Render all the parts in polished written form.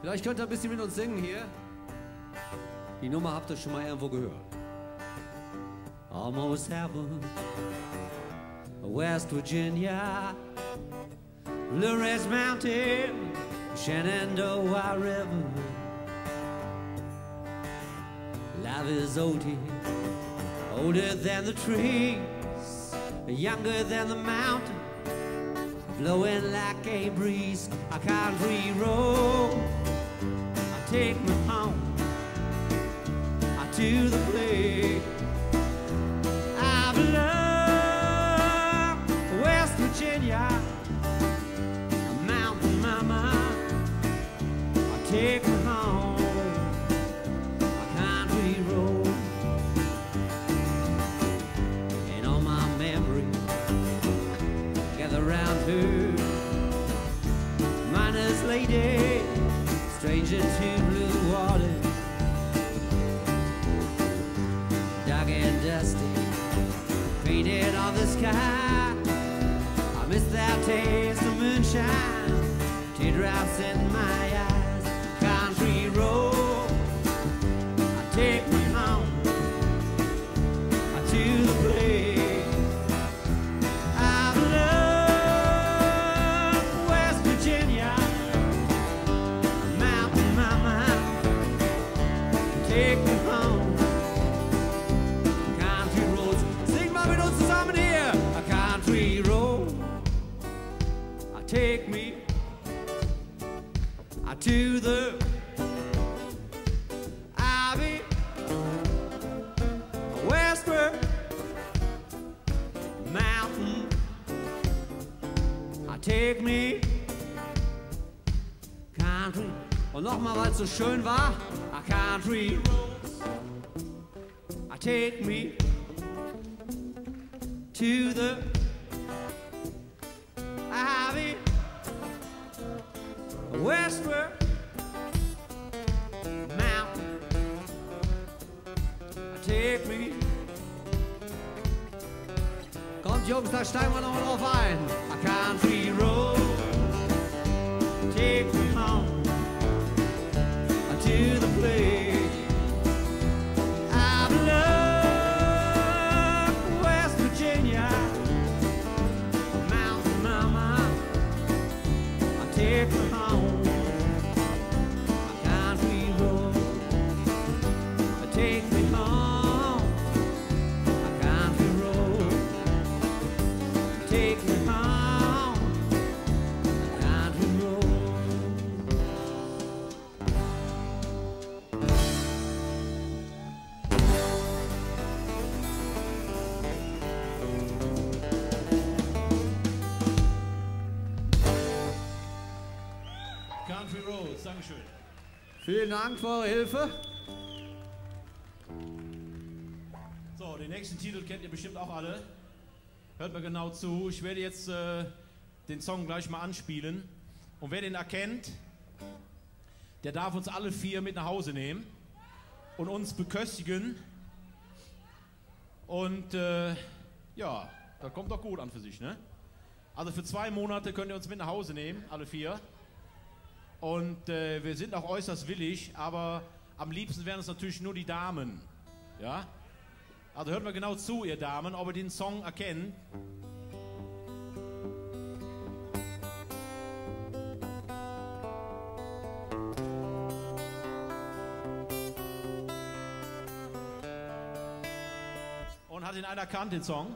Vielleicht könnt ihr ein bisschen mit uns singen hier. Die Nummer habt ihr schon mal irgendwo gehört. Almost heaven, West Virginia, Blue Ridge Mountain, Shenandoah River. Love is old here, older than the trees, younger than the mountain, blowing like a breeze. I can't re-roll, I take me home, I do the play. I've loved West Virginia, a mountain mama, I take me home. Miner's lady, stranger to blue water, dark and dusty, painted on the sky. I miss that taste of moonshine, teardrops in my eyes. Country road, I take me home, I do the play. Take me to the Ivy, Westward Mountain. Take me country. Und nochmal, weil es so schön war. I country roads. Take me to the Ivy. Westward Mountain, take me. Kommt Jungs, da steigen wir nochmal drauf ein. A country road, take me home, to the place I've loved, West Virginia, mountain mama, take me home. Dankeschön. Vielen Dank für eure Hilfe. So, den nächsten Titel kennt ihr bestimmt auch alle. Hört mal genau zu. Ich werde jetzt den Song gleich mal anspielen. Und wer den erkennt, der darf uns alle vier mit nach Hause nehmen und uns beköstigen. Und ja, das kommt doch gut an für sich, ne? Also für 2 Monate könnt ihr uns mit nach Hause nehmen, alle vier. Und wir sind auch äußerst willig, aber am liebsten wären es natürlich nur die Damen. Ja? Also hört mal genau zu, ihr Damen, ob ihr den Song erkennt. Und hat ihn einer erkannt, den Song?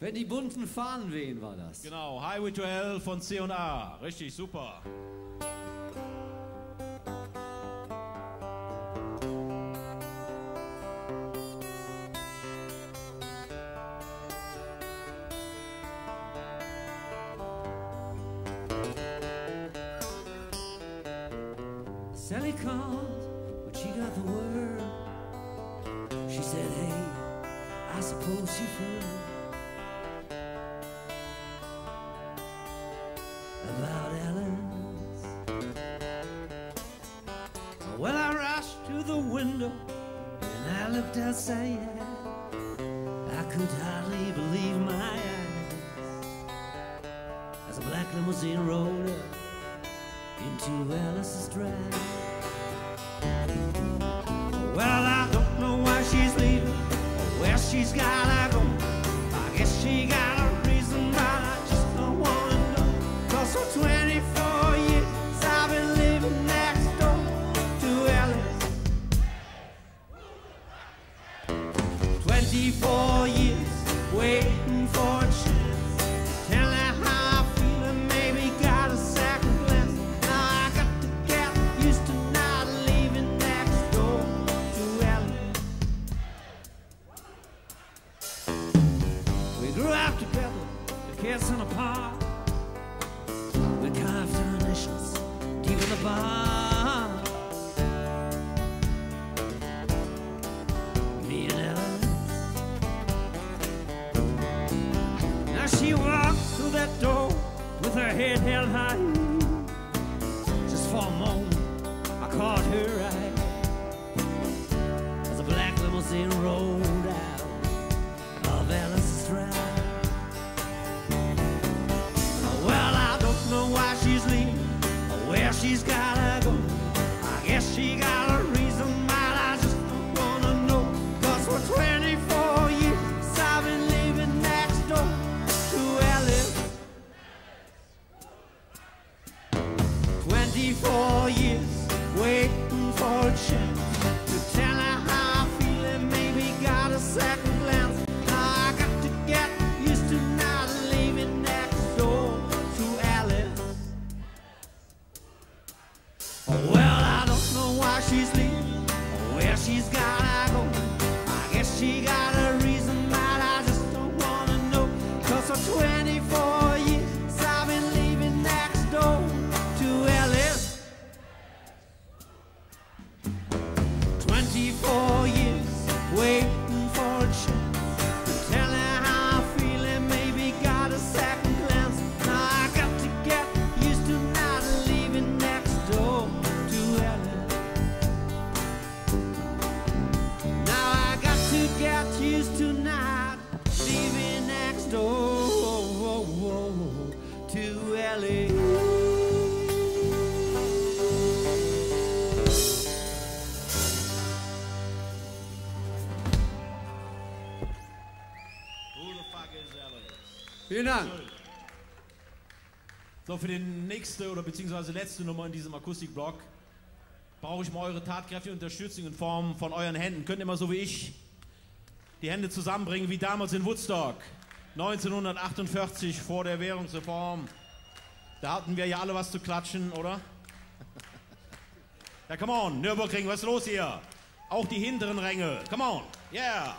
Wenn die bunten Fahnen wehen, war das. Genau, Highway to Hell von CNA. Richtig, super. Sally called, but she got the word. She said, hey, I suppose you feel about Ellen's. Well, I rushed to the window and I looked outside. I could hardly believe my eyes as a black limousine rolled up in to Ellis' Drive. Well, I don't know why she's leaving, or where she's gotta go. I guess she got a reason, but I just don't wanna know. 'Cause for 24 years I've been living next door to Ellis. 24 years waiting for a chance. Tell her how I feel and maybe got a second glance. Now I got to get used to not leaving next door to Ellis. We grew up together, the kids in a park. We carved our initials deep in the bar. Me and Ellis. She walked through that door with her head held high. Just for a moment, I caught her eye as a black limousine rolled out of Ellis' Drive. Well, I don't know why she's leaving or where she's gotta go. I guess she got a reason, but I just don't wanna know. 'Cause for 24 years I've been living next door. Ellis. 24 years waiting for a chance to tell her how I feel and maybe got a second glance. Now I got to get used to not leaving next door to Ellis. Oh, well, I don't know why she's leaving or where she's gotta go. I guess she got a reason, but I just don't wanna know. 'Cause for 24 years I've been living next door to Ellis. 24 years waiting for a chance to tell her how I feel and maybe got a second glance. Now I got to get used to not living next door to Ellis. Now I got to get used to not living next door. Vielen Dank. So, für die nächste oder beziehungsweise letzte Nummer in diesem Akustikblock brauche ich mal eure tatkräftige Unterstützung in Form von euren Händen. Könnt ihr mal so wie ich die Hände zusammenbringen wie damals in Woodstock 1948 vor der Währungsreform. Da hatten wir ja alle was zu klatschen, oder? Ja, come on, Nürburgring, was ist los hier? Auch die hinteren Ränge, come on, yeah!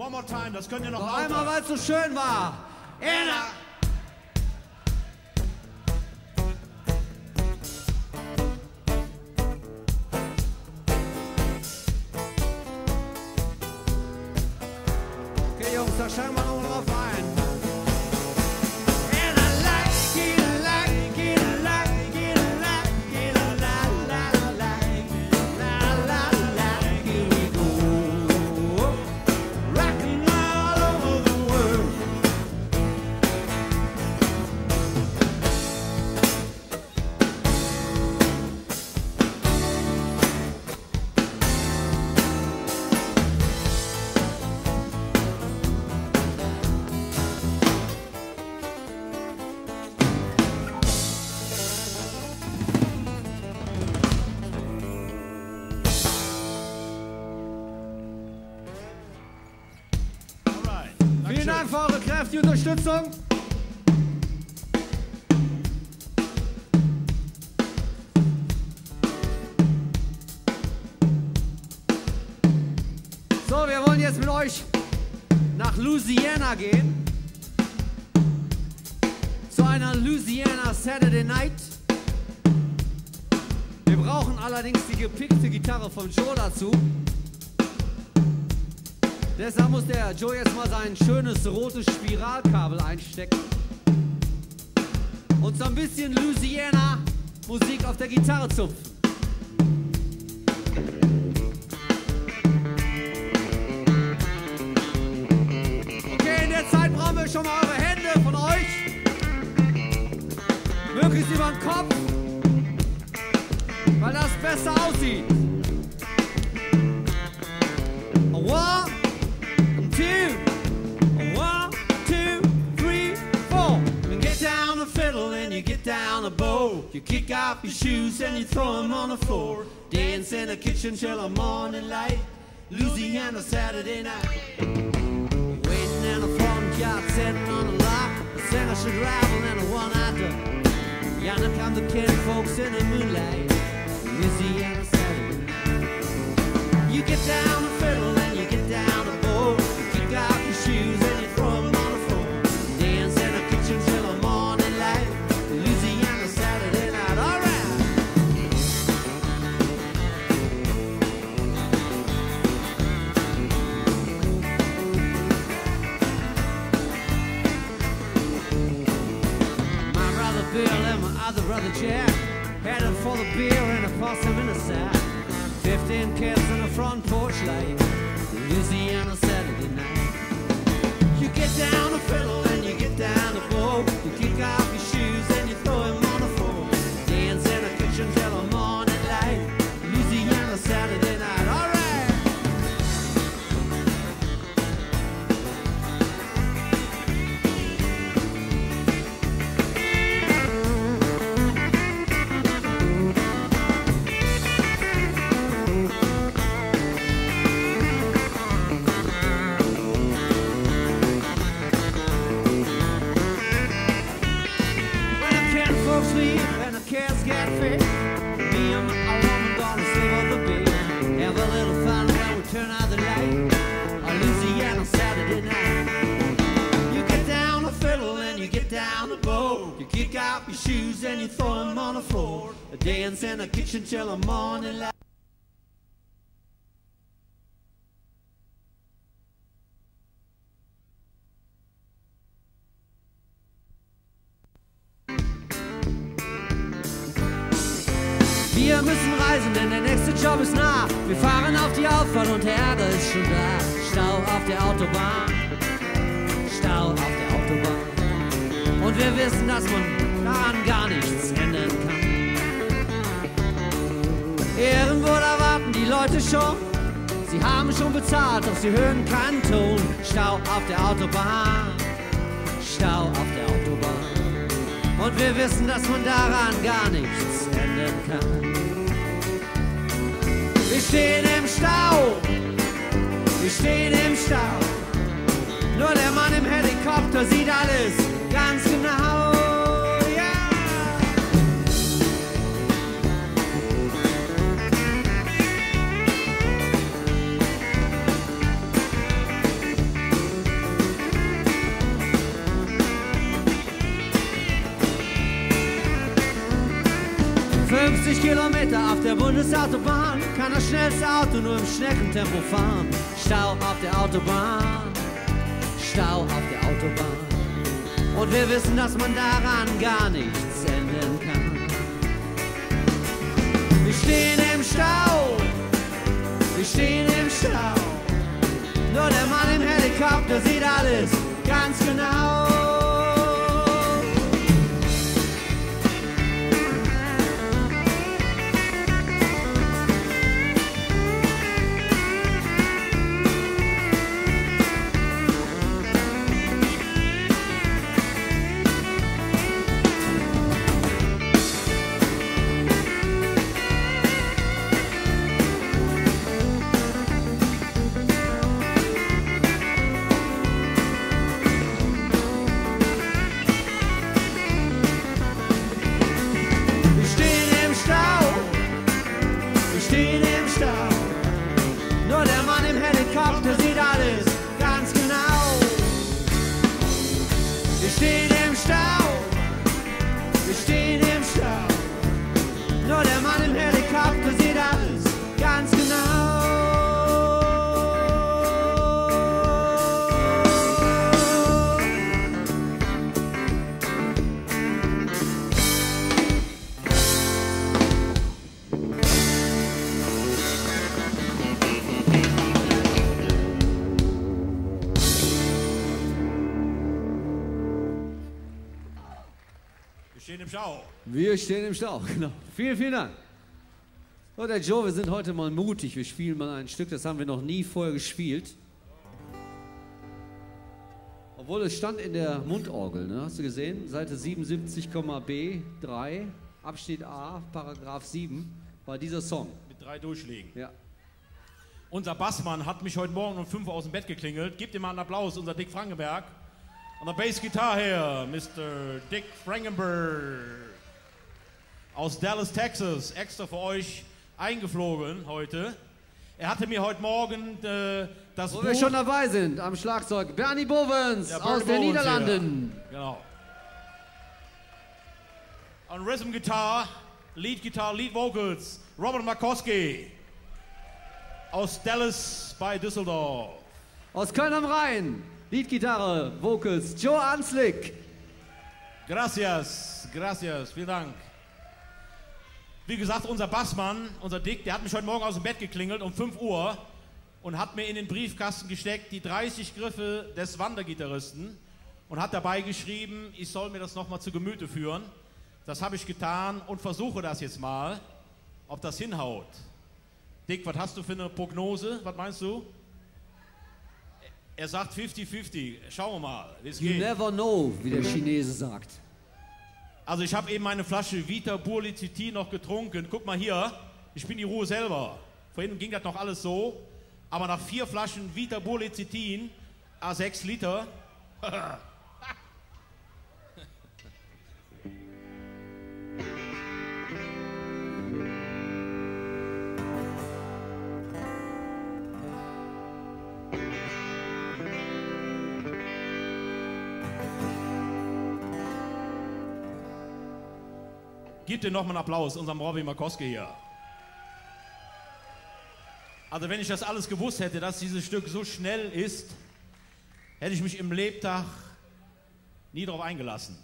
One more time, das könnt ihr noch lauter. Einmal, weil es so schön war. Anna. Okay, Jungs, da steigen wir nochmal drauf ein. Die Unterstützung. So, wir wollen jetzt mit euch nach Louisiana gehen. Zu einer Louisiana Saturday Night. Wir brauchen allerdings die gepickte Gitarre von Joe dazu. Deshalb muss der Joe jetzt mal sein schönes rotes Spiralkabel einstecken und so ein bisschen Louisiana-Musik auf der Gitarre zupfen. Okay, in der Zeit brauchen wir schon mal eure Hände von euch. Möglichst über den Kopf, weil das besser aussieht. One. One, two, three, four. And get down the fiddle and you get down the bow. You kick off your shoes and you throw them on the floor. Dance in the kitchen till the morning light. Louisiana Saturday night. Waiting in the front yard, sitting on the lock. The singer should rival and a one-eyed duck. Yonder come the kin folks in the moonlight. Louisiana Saturday night. You get down the fiddle and you get down the bow. Shoes and you throw them on the floor. Dance in the kitchen till the morning light. Louisiana Saturday night, alright. My brother Bill and my other brother Jack headed for the beer and a possum in the sack. 15 kids in the front porch light. Louisiana Saturday night. You get down the fiddle and you get down the bow. You kick off your shoes and you throw them on the floor. Dance in the kitchen till the morning light. Louisiana Saturday night, and you throw them on the floor. A dance in the kitchen till the morning light. Wir müssen reisen, denn der nächste Job ist nah. Wir fahren auf die Auffahrt und der Ärger ist schon da. Stau auf der Autobahn. Stau auf der Autobahn. Und wir wissen, dass man daran gar nichts ändern kann. Irgendwo da warten die Leute schon. Sie haben schon bezahlt, doch sie hören keinen Ton. Stau auf der Autobahn. Stau auf der Autobahn. Und wir wissen, dass man daran gar nichts ändern kann. Wir stehen im Stau. Wir stehen im Stau. Nur der Mann im Helikopter sieht alles ganz genau. 50 Kilometer auf der Bundesautobahn kann das schnellste Auto nur im Schneckentempo fahren. Stau auf der Autobahn, Stau auf der Autobahn. Und wir wissen, dass man daran gar nichts ändern kann. Wir stehen im Stau, wir stehen im Stau. Nur der Mann im Helikopter sieht alles ganz genau. Wir stehen im Stau, genau. Vielen, vielen Dank. Und der Joe, wir sind heute mal mutig. Wir spielen mal ein Stück, das haben wir noch nie vorher gespielt. Obwohl es stand in der Mundorgel, ne? Hast du gesehen? Seite 77,B3, Abschnitt A, Paragraph 7, war dieser Song. Mit 3 Durchschlägen. Ja. Unser Bassmann hat mich heute Morgen um 5 Uhr aus dem Bett geklingelt. Gebt ihm mal einen Applaus, unser Dick Frangenberg. An der Bassgitarre her, Mr. Dick Frangenberg aus Dallas, Texas, extra für euch eingeflogen heute. Er hatte mir heute Morgen das Buch... Wo wir schon dabei sind, am Schlagzeug, Bernie Bovens aus den Niederlanden. Hier. Genau. An Rhythm Guitar, Lead Vocals, Robert Markowski aus Dallas bei Düsseldorf. Aus Köln am Rhein. Leadgitarre, Vocals, Joe Anslik. Gracias, gracias, vielen Dank. Wie gesagt, unser Bassmann, unser Dick, der hat mich heute Morgen aus dem Bett geklingelt um 5 Uhr und hat mir in den Briefkasten gesteckt die 30 Griffe des Wandergitarristen und hat dabei geschrieben, ich soll mir das nochmal zu Gemüte führen. Das habe ich getan und versuche das jetzt mal, ob das hinhaut. Dick, was hast du für eine Prognose? Was meinst du? Er sagt 50-50. Schauen wir mal. You never know, wie der Chinese sagt. Also ich habe eben meine Flasche Vita Burlicitin noch getrunken. Guck mal hier, ich bin die Ruhe selber. Vorhin ging das noch alles so. Aber nach 4 Flaschen Vita Burlicitin, à 6 Liter. Gebt ihr nochmal einen Applaus unserem Robby Markowski hier. Also wenn ich das alles gewusst hätte, dass dieses Stück so schnell ist, hätte ich mich im Lebtag nie darauf eingelassen.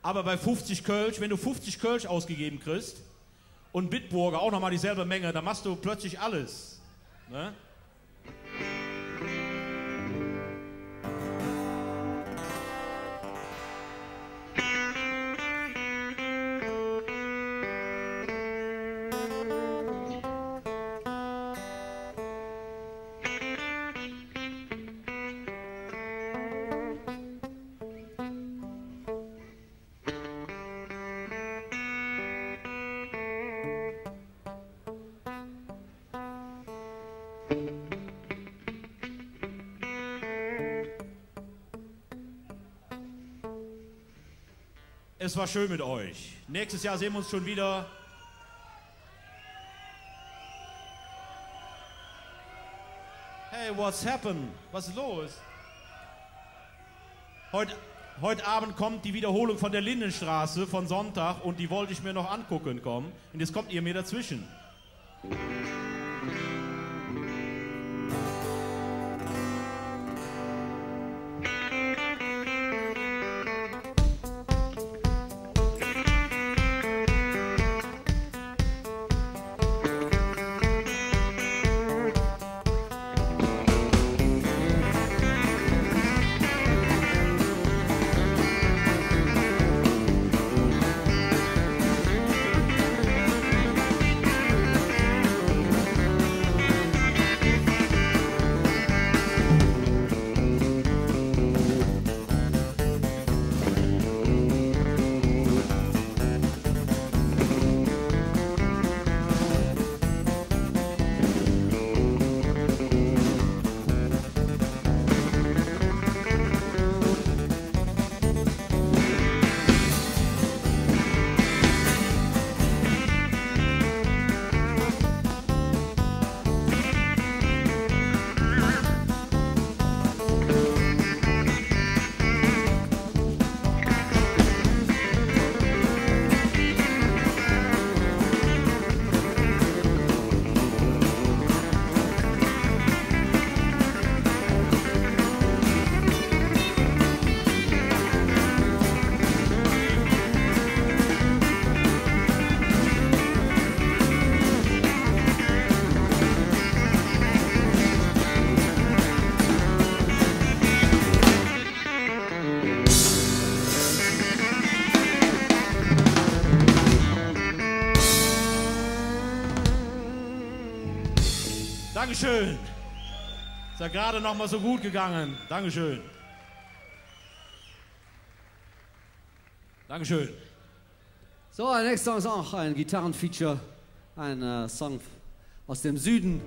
Aber bei 50 Kölsch, wenn du 50 Kölsch ausgegeben kriegst und Bitburger auch nochmal dieselbe Menge, dann machst du plötzlich alles. Ne? Es war schön mit euch. Nächstes Jahr sehen wir uns schon wieder. Hey, what's happened? Was ist los? Heute, Heute Abend kommt die Wiederholung von der Lindenstraße von Sonntag und die wollte ich mir noch angucken kommen. Und jetzt kommt ihr mir dazwischen. Dankeschön. Ist ja gerade noch mal so gut gegangen. Dankeschön. Dankeschön. So, der nächste Song ist auch ein Gitarrenfeature. Ein Song aus dem Süden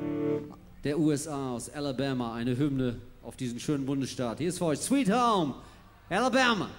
der USA, aus Alabama. Eine Hymne auf diesen schönen Bundesstaat. Hier ist für euch Sweet Home, Alabama.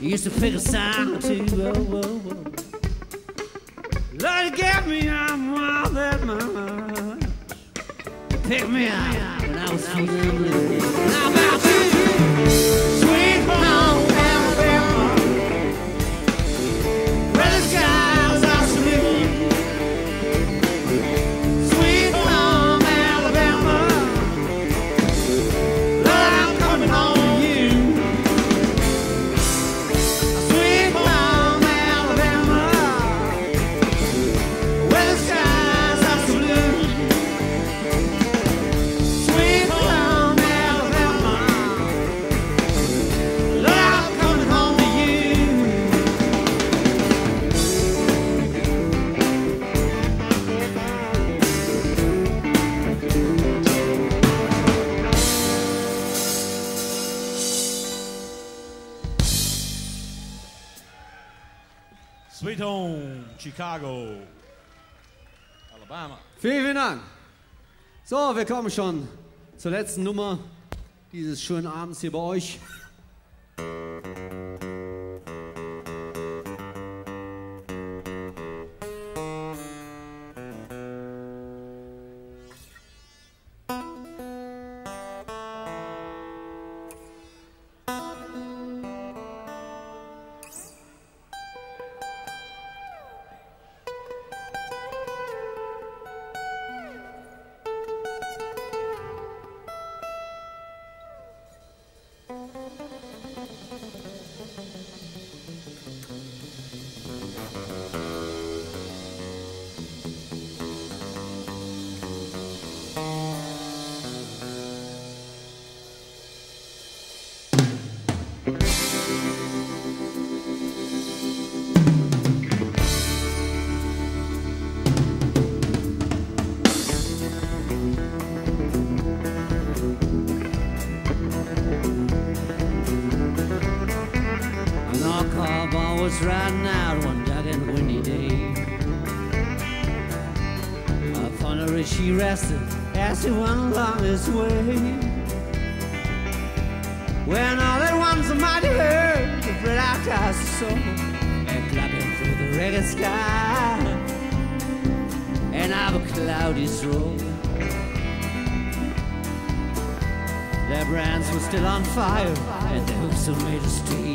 Used to figure sign to whoa, whoa, whoa. Lord, you gave me I'm all that much. You picked me up when I was feeling blue. How about you? Sweet home Alabama, where the skies are blue. Sweet home Alabama, Lord, I'm coming home. Sweet Home, Chicago, Alabama. Vielen, vielen Dank. So, wir kommen schon zur letzten Nummer dieses schönen Abends hier bei euch. Riding out one dark and windy day, upon her as she rested as she went along his way. When all at once the mighty herd spread out our soul and clapping through the ragged sky, and our cloudy soul. Their brands were still on fire and their hooves were made of steel.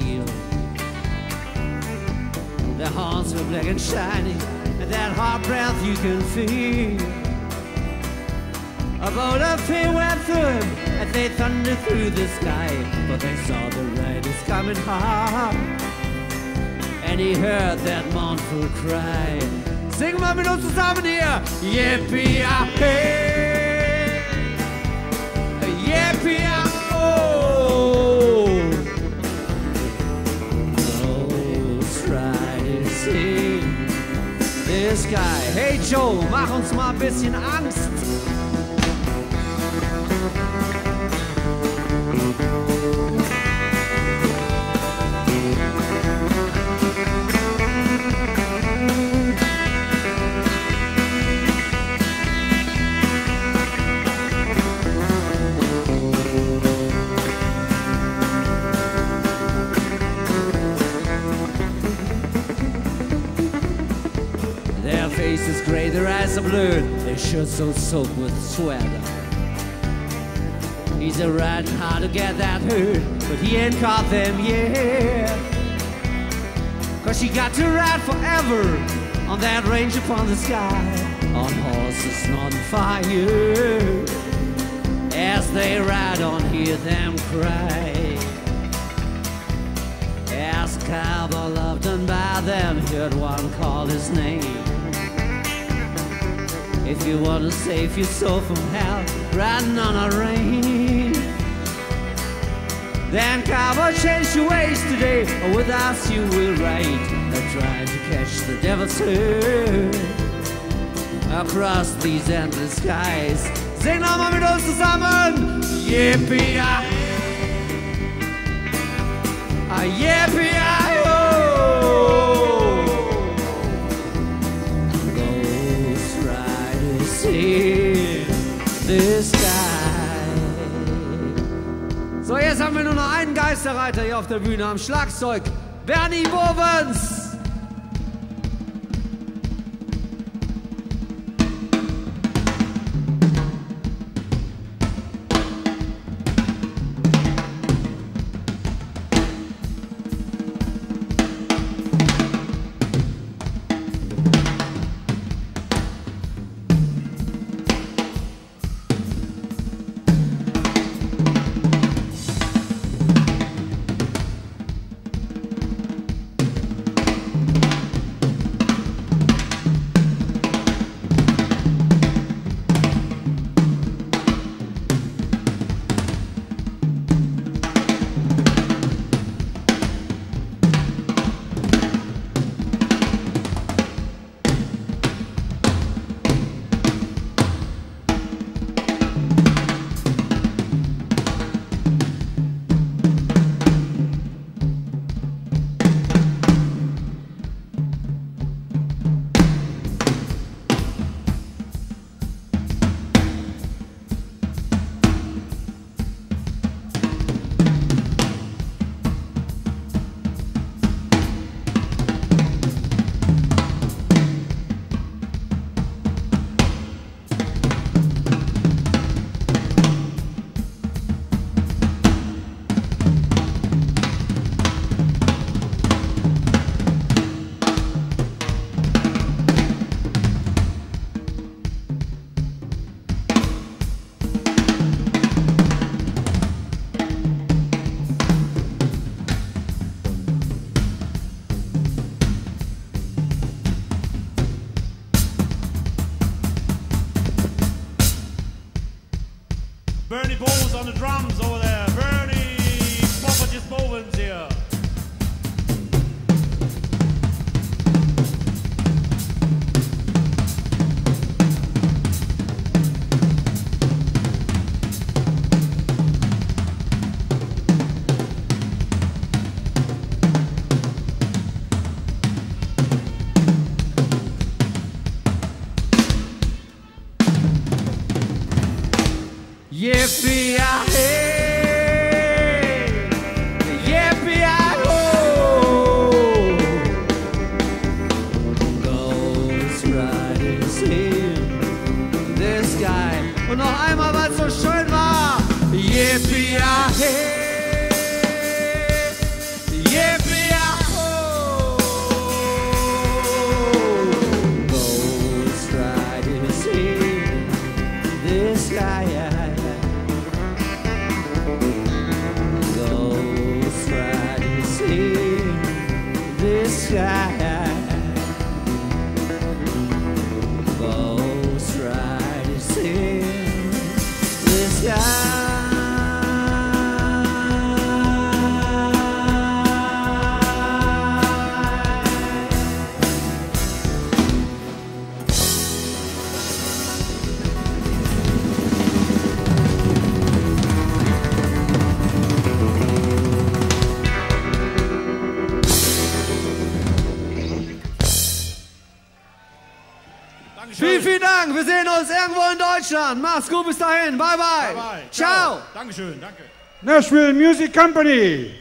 Their horns were black and shiny, and that hot breath you can feel. A boat of fear went through, and they thundered through the sky, for they saw the riders coming hard, and he heard that mournful cry. Singen wir mit uns zusammen hier! Yippee-yay! Yippee-yay-oh! This guy. Hey Joe, mach uns mal ein bisschen Angst. Their eyes are blurred, their shirts all soaked with sweat. He's a riding hard to get that herd, but he ain't caught them yet. Cause she got to ride forever on that range upon the sky, on horses on fire. As they ride on, hear them cry. As cowboy loved and by them, heard one call his name. if you want to save your soul from hell, riding on a rain. Then God will change your ways today, or without you will ride. They're trying to catch the devil's herd across these endless skies. Sing nochmal mit uns zusammen! Yippee-yay! Yippee-yay-oh! Ghost riders in the sky. So, jetzt haben wir nur noch einen Geisterreiter hier auf der Bühne am Schlagzeug. Bernie Bovens! Wir sehen uns irgendwo in Deutschland. Mach's gut bis dahin. Bye, bye. Bye, bye. Ciao. Ciao. Dankeschön. Danke. Nashville Music Company.